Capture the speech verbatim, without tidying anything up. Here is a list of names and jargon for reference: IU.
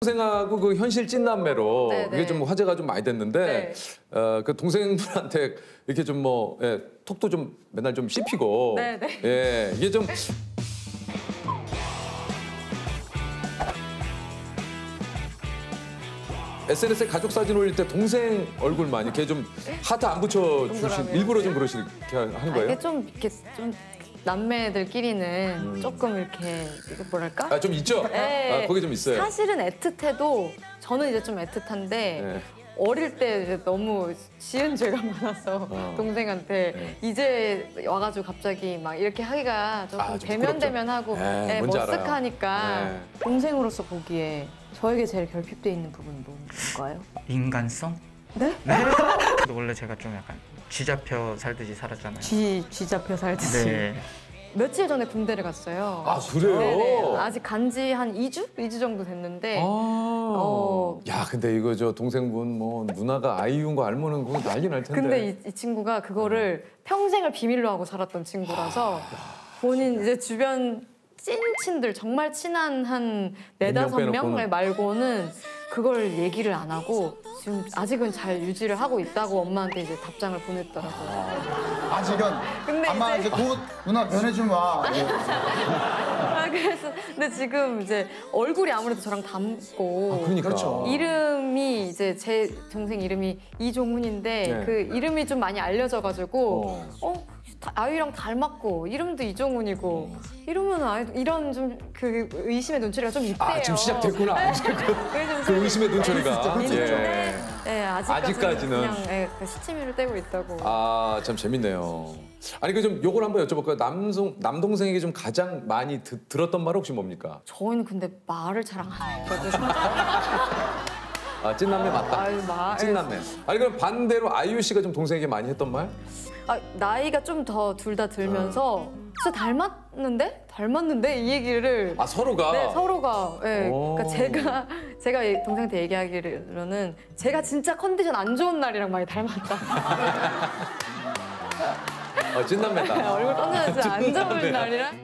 동생하고 그 현실 찐남매로 네네. 이게 좀 화제가 좀 많이 됐는데 네. 어, 그 동생분한테 이렇게 좀 뭐 예, 톡도 좀 맨날 좀 씹히고 네네. 예 이게 좀 에스엔에스에 가족 사진 올릴 때 동생 얼굴만 이렇게 좀 하트 안 붙여 주신 일부러 좀 그러시게 하는 거예요? 아, 이게 좀 이렇게 좀. 남매들끼리는 음. 조금 이렇게 이거 뭐랄까? 아, 좀 있죠? 네. 아, 거기 좀 있어요. 사실은 애틋해도 저는 이제 좀 애틋한데 네. 어릴 때 이제 너무 지은 죄가 많아서 어. 동생한테 네. 이제 와가지고 갑자기 막 이렇게 하기가 조금 아, 대면대면하고 네, 네, 머쓱하니까 네. 동생으로서 보기에 저에게 제일 결핍돼 있는 부분은 뭔가요? 인간성? 네? 네? 원래 제가 좀 약간 쥐잡혀 살듯이 살았잖아요. 쥐, 쥐잡혀 살듯이. 네. 며칠 전에 군대를 갔어요. 아, 그래요? 네네. 아직 간 지 한 이 주? 이 주 정도 됐는데. 아 어... 야, 근데 이거 저 동생분 뭐 누나가 아이유인 거 알면은 그거 난리 날 텐데. 근데 이, 이 친구가 그거를 어. 평생을 비밀로 하고 살았던 친구라서 본인 이제 주변 찐친들, 정말 친한 한 네다섯 명 말고는 그걸 얘기를 안 하고 지금 아직은 잘 유지를 하고 있다고 엄마한테 이제 답장을 보냈더라고요. 아, 아직은? 근데 아마 이제 곧 누나 변해주면 와. 아, 그래서 근데 지금 이제 얼굴이 아무래도 저랑 닮고. 아, 그러니까. 그렇죠. 이름이 이제 제 동생 이름이 이종훈인데 네. 그 이름이 좀 많이 알려져가지고 어? 어? 아이랑 닮았고 이름도 이종훈이고 이러면 아이 이런 좀 그 의심의 논철이가 좀 있대요. 아, 지금 시작됐구나. 네. 그 의심의 논철이가. 예. 네. 네, 아직까지는, 아직까지는. 그냥 네, 시치미를 떼고 있다고. 아, 참 재밌네요. 아니 그 좀 요걸 한번 여쭤볼까요? 남동 남동생에게 좀 가장 많이 드, 들었던 말 혹시 뭡니까? 저희는 근데 말을 잘 안 하거든요. 아, 찐남매 맞다. 아유, 마... 찐남매. 아니 그럼 반대로 아이유 씨가 좀 동생에게 많이 했던 말? 아, 나이가 좀 더 둘 다 들면서 음. 진짜 닮았는데? 닮았는데? 이 얘기를 아 서로가? 네, 서로가. 네. 그러니까 제가 제가 동생한테 얘기하기로는 제가 진짜 컨디션 안 좋은 날이랑 많이 닮았다. 아, 찐남매다. 얼굴 컨디션 안 좋은 날이랑.